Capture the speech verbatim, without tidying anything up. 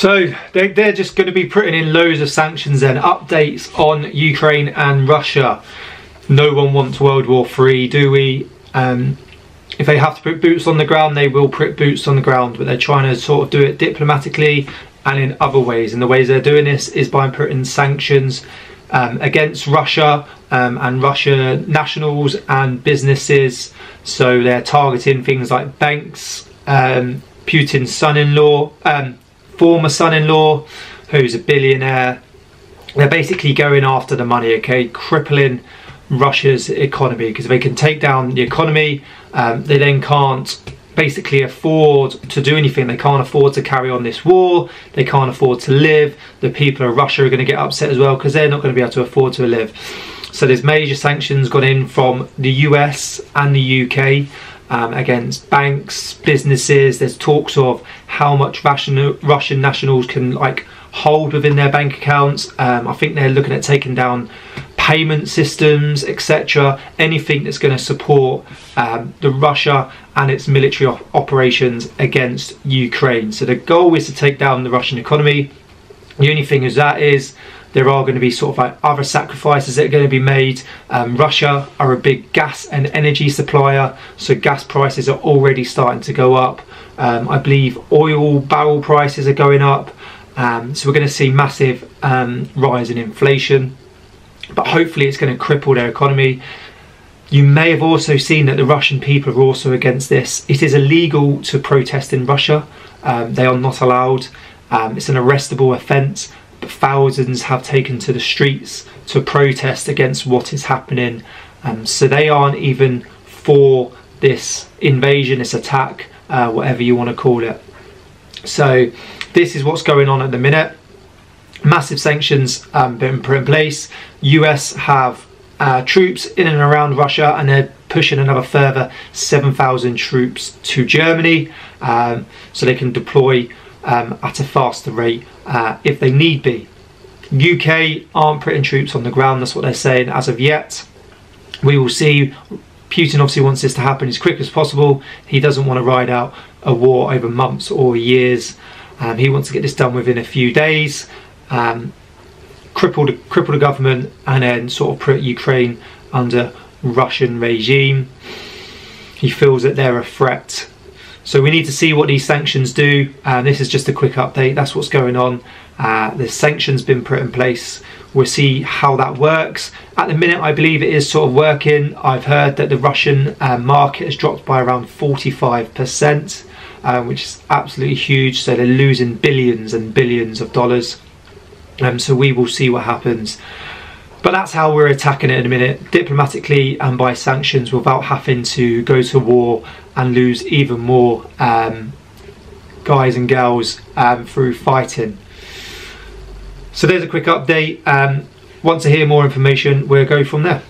So they're just going to be putting in loads of sanctions and updates on Ukraine and Russia. No one wants World War Three, do we? Um, if they have to put boots on the ground, they will put boots on the ground, but they're trying to sort of do it diplomatically and in other ways. And the ways they're doing this is by putting sanctions um, against Russia um, and Russia nationals and businesses. So they're targeting things like banks, um, Putin's son-in-law, um, former son-in-law, who's a billionaire. They're basically going after the money, okay, crippling Russia's economy, because if they can take down the economy, um, they then can't basically afford to do anything. They can't afford to carry on this war, they can't afford to live. The people of Russia are going to get upset as well, because they're not going to be able to afford to live. So there's major sanctions gone in from the U S and the U K Um, against banks, businesses. There's talks of how much Russian, Russian nationals can like hold within their bank accounts. Um, I think they're looking at taking down payment systems, et cetera. Anything that's going to support um, the Russia and its military op operations against Ukraine. So the goal is to take down the Russian economy. The only thing is that is there are going to be sort of like other sacrifices that are going to be made. Um, Russia are a big gas and energy supplier, so gas prices are already starting to go up. Um, I believe oil barrel prices are going up. Um, so we're going to see massive um, rise in inflation, but hopefully it's going to cripple their economy. You may have also seen that the Russian people are also against this. It is illegal to protest in Russia. Um, they are not allowed. Um, it's an arrestable offence. But thousands have taken to the streets to protest against what is happening. Um, so they aren't even for this invasion, this attack, uh, whatever you want to call it. So this is what's going on at the minute. Massive sanctions um, been put in place. U S have uh, troops in and around Russia, and they're pushing another further seven thousand troops to Germany, um, so they can deploy Um, at a faster rate uh, if they need be. U K aren't putting troops on the ground, that's what they're saying as of yet. We will see. Putin obviously wants this to happen as quick as possible. He doesn't want to ride out a war over months or years. Um, he wants to get this done within a few days, um, cripple, the, cripple the government, and then sort of put Ukraine under Russian regime. He feels that they're a threat. So we need to see what these sanctions do, and this is just a quick update. That's what's going on. Uh, the sanctions been put in place. We'll see how that works. At the minute, I believe it is sort of working. I've heard that the Russian uh, market has dropped by around forty-five percent, uh, which is absolutely huge. So they're losing billions and billions of dollars. Um, so we will see what happens. But that's how we're attacking it in a minute, diplomatically and by sanctions, without having to go to war and lose even more um, guys and girls um, through fighting. So there's a quick update. Um, want to hear more information, we'll go from there.